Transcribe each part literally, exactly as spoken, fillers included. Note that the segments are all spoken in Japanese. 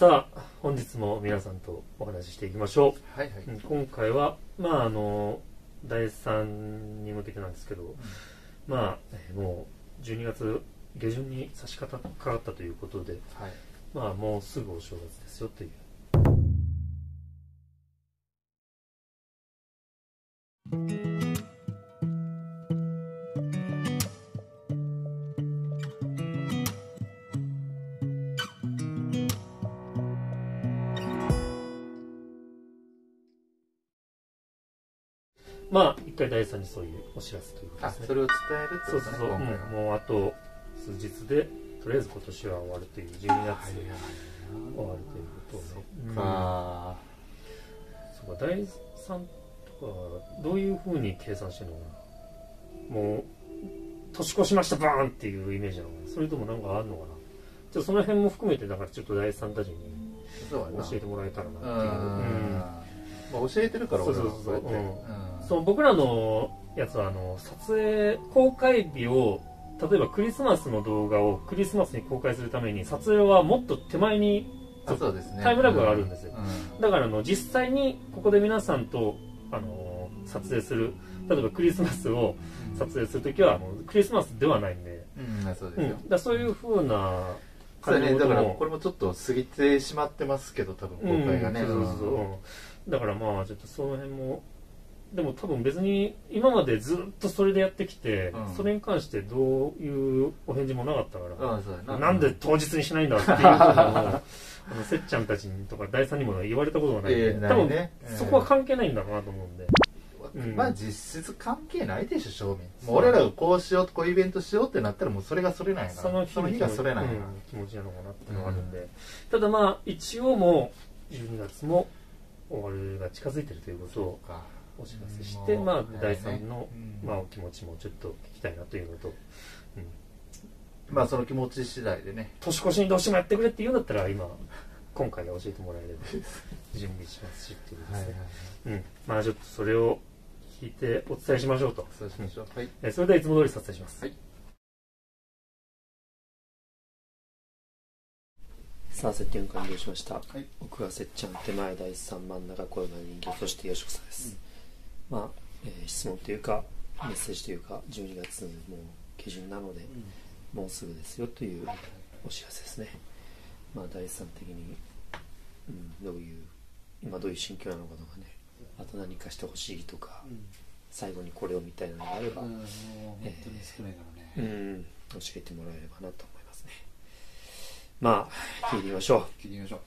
さあ本日も皆さんとお話ししていきましょう。はいはい、今回はまああのだいさんに向けてなんですけど、うん、まあもうじゅうにがつげじゅんに差し掛かったということで、はい、まあもうすぐお正月ですよという。まあ一回だいさんにそういうお知らせということですね。それを伝えるってことですね。そうそうそう。もうあと数日でとりあえず今年は終わるという、じゅうにがつ終わるということをね。そっか、そうか。だいさんとかどういうふうに計算してるのかな。もう年越しましたバーンっていうイメージなのかな、それともなんかあるのかな。じゃあその辺も含めてだからちょっとだいさんたちに教えてもらえたらなっていう。まあ教えてるから俺らはそうやって、そう、僕らのやつはあの撮影公開日を、例えばクリスマスの動画をクリスマスに公開するために撮影はもっと手前に、そうですね、タイムラグがあるんですよ。うんうん、だからあの実際にここで皆さんとあの撮影する、例えばクリスマスを撮影するときは、うん、クリスマスではないんで、そういうふうな感じで、ね、だからこれもちょっと過ぎてしまってますけど、多分公開がね。だからまあちょっとその辺も。でも多分別に今までずっとそれでやってきて、うん、それに関してどういうお返事もなかったから、うん、そうだな、なんで当日にしないんだっていうこともせっちゃんたちにとかだいさんにも言われたことがないんで、えー、多分、ね、そこは関係ないんだろうなと思うんで、えーうん、まあ実質関係ないでしょ、正味。もう俺らがこうしようと、こういうイベントしようってなったらもうそれがそれないから、その日がそれない、うん、気持ちなのかなっていうのがあるんで、うん、ただまあ一応もうじゅうにがつも終わるが近づいてるということをお知らせして、まあだいさんのまあお気持ちもちょっと聞きたいなというのと、まあその気持ち次第でね、年越しにどうしてもやってくれって言うんだったら今今回教えてもらえれば準備しますしっていうですね。まあちょっとそれを聞いてお伝えしましょうと。そうしましょう。はい。え、それではいつも通り撮影します。はい。さあ、接見完了しました。はい、僕はせっちゃん、手前だいさん、真ん中声が人形、そしてよしこさんです。うん、まあえー、質問というかメッセージというか、じゅうにがつも下旬なので、うん、もうすぐですよというお知らせですね。まあだいさん的に、うん、どういう今どういう心境なのかとかね、あと何かしてほしいとか、うん、最後にこれをみたいなのがあれば、うん、えー、教えてもらえればなと思いますね。まあ聞いてみましょう。聞いてみましょう。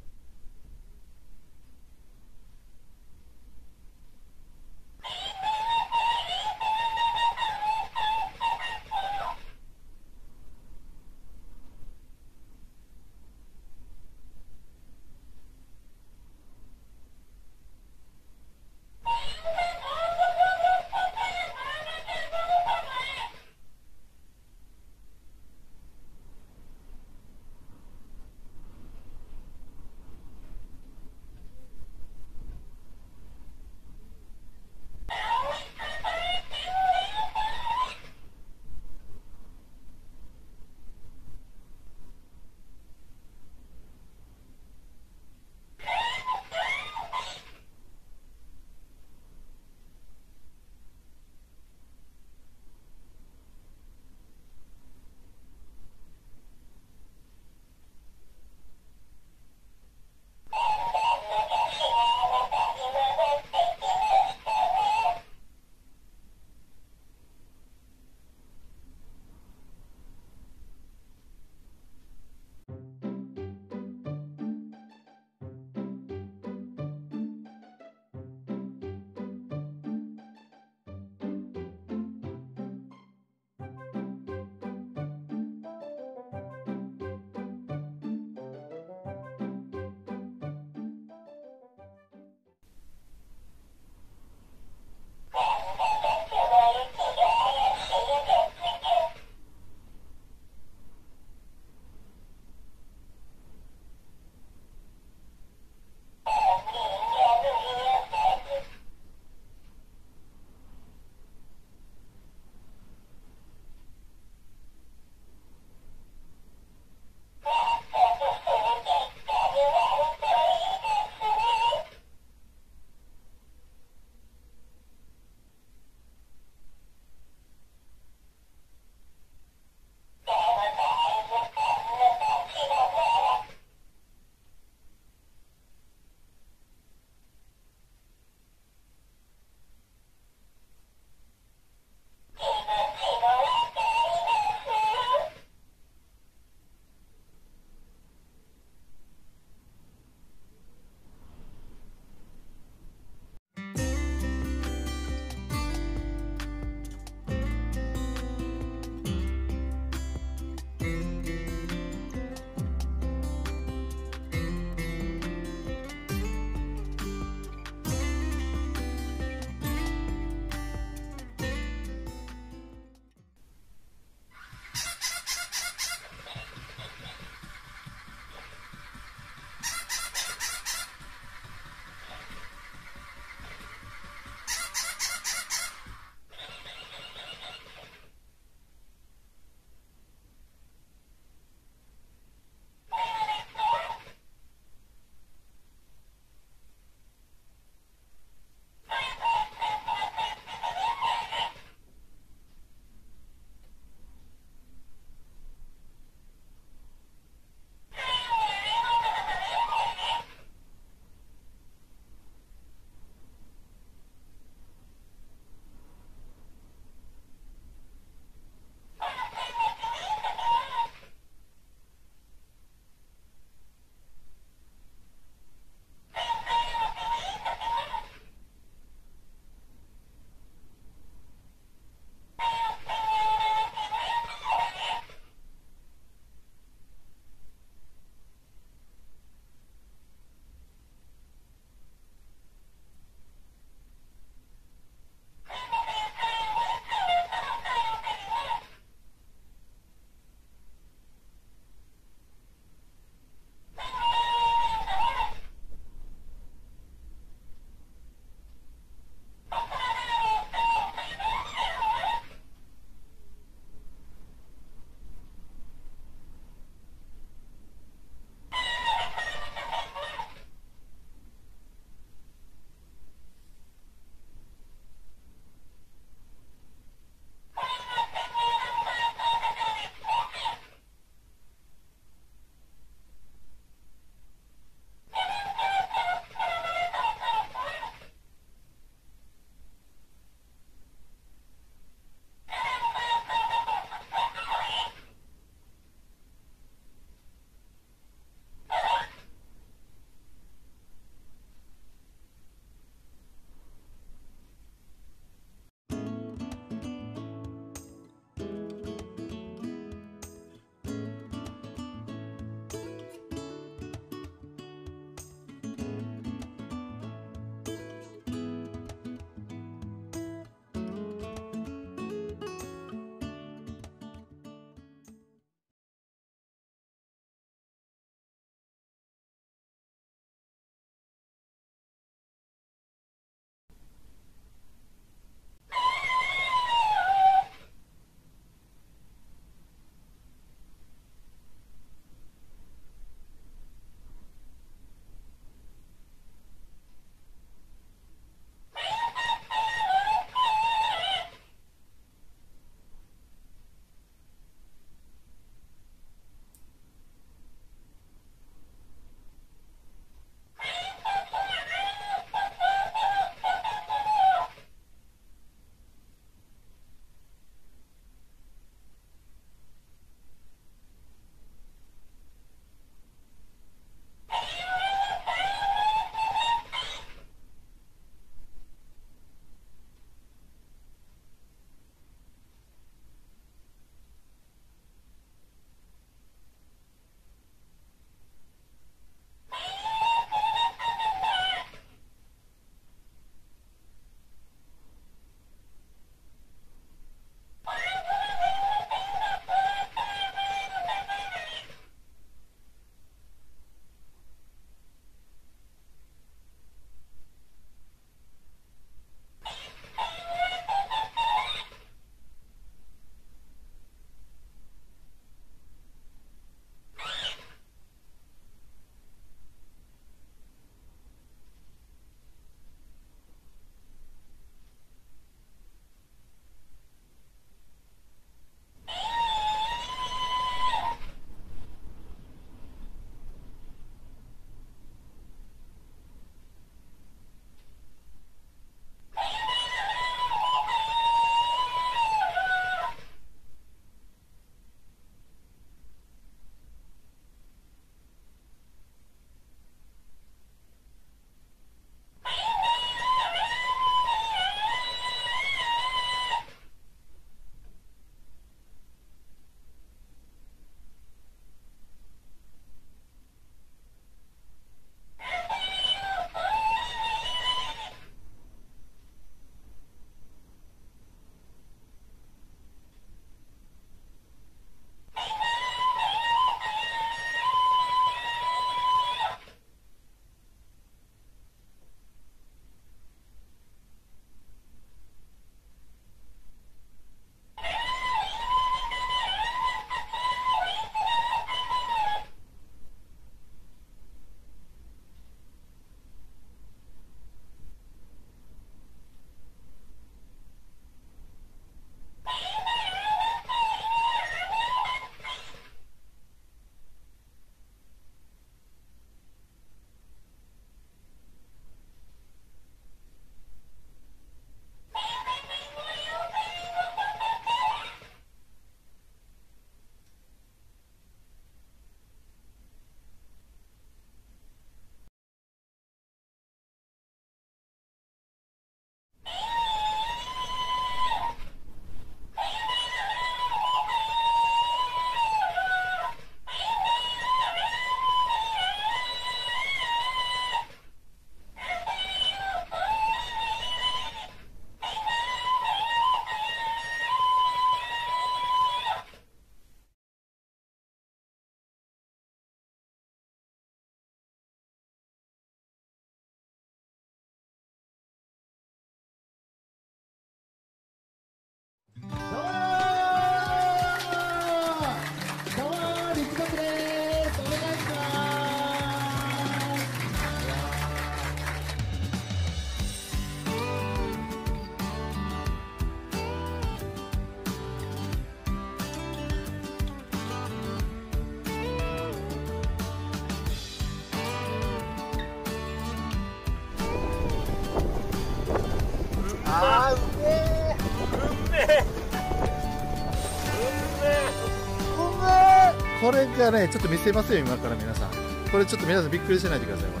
これがね、ちょっと見せますよ、今から皆さん。これちょっと皆さんびっくりしないでください、こ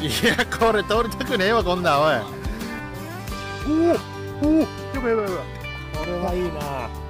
れ。いや、これ通りたくねえわ、こんなん、おい。おおおお、やばいやばいやばい。これはいいな。